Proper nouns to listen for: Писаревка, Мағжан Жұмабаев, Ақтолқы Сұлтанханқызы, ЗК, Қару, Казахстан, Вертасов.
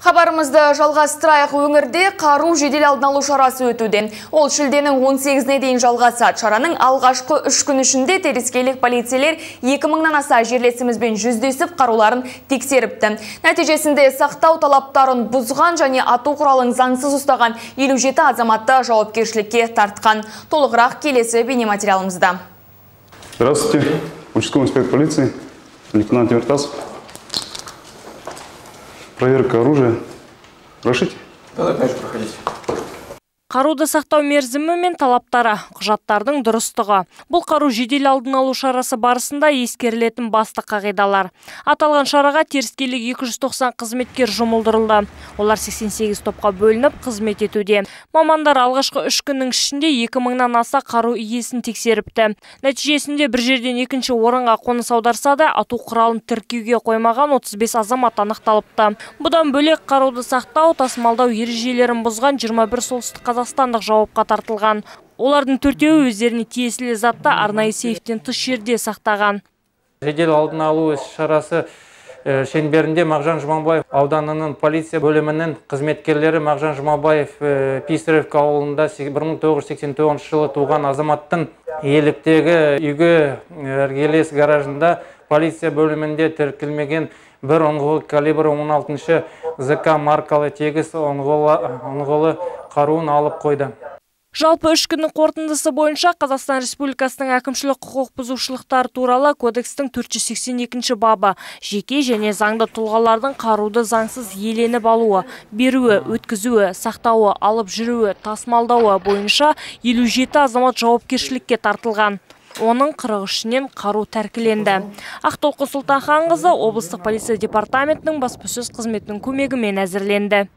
Хабарымызды жалғастырайық. Өңірде қару жедел алдын алу шарасы өтуде. Ол шілденің 18-не дейін жалғасады. Шараның алғашқы 3 күн ішінде теріскейлік полицейлер 2000-нан аса жерлесімізбен жүздесіп қаруларын тексеріпті. Нәтижесінде сақтау талаптарын бұзған және ату құралын заңсыз ұстаған 57 азаматты жауапкершілікке тартқан. Толығырақ келесі бейнематериалымызда. Здравствуйте, участковый инспектор полиции, лейтенант Вертасов. Проверка оружия. Рашите? Да, конечно, проходите. Қаруды сақтау мерзімі мен талаптары, құжаттардың дұрыстығы. Бұл қару жедел алдын алу шарасы барысында ескерілетін басты қағидалар. Аталған шараға теріскейлік 290 қызметкер жұмылдырылды. Олар 88 топқа бөлініп қызмет етуде. Мамандар алғашқы 3 күннің ішінде 2000-нан аса қару иесін тексеріпті. Нәтижесінде бір жерден екінші орынға қоныс аударса да, ату құралын тіркеуге қоймаған 35 азамат анықталыпты. Бұдан бөлек қаруды сақтау, тасымалдау ережелерін бұзған 21 солтүстік қазақстандық жауапқа тартылған. Олардың төртеуі өздеріне тиесілі затты арнайы сейфтен тыс жерде сақтаған. Жедел алдын алу шарасы шеңберінде Мағжан Жұмабаев ауданының полиция бөлімінің қызметкерлері Мағжан Жұмабаев Писаревка ауылында 1989 жылы туған азаматтың иеліктегі үйге іргелес гаражында полиция бөлімінде тіркелмеген бір ұңғылы калибрі 16-шы ЗК маркалы тегіс ұңғылы қаруын алып қойды. Жалпы 3 күннің қорытындысы бойынша Қазақстан Республикасының әкімшілік құқық бұзушылықтар туралы кодекстің 482-ші бабы жеке және заңды тұлғалардың қаруды заңсыз иеленіп алуы, беруі, өткізуі, сақтауы, алып жүруі, тасымалдауы бойынша 57 азамат жауапкершілікке тартылған. Оның 43-нен қару тәркіленді. Ақтолқы Сұлтанханқызы облыстық полиция департаментінің баспасөз қызметінің көмегімен әзірленді.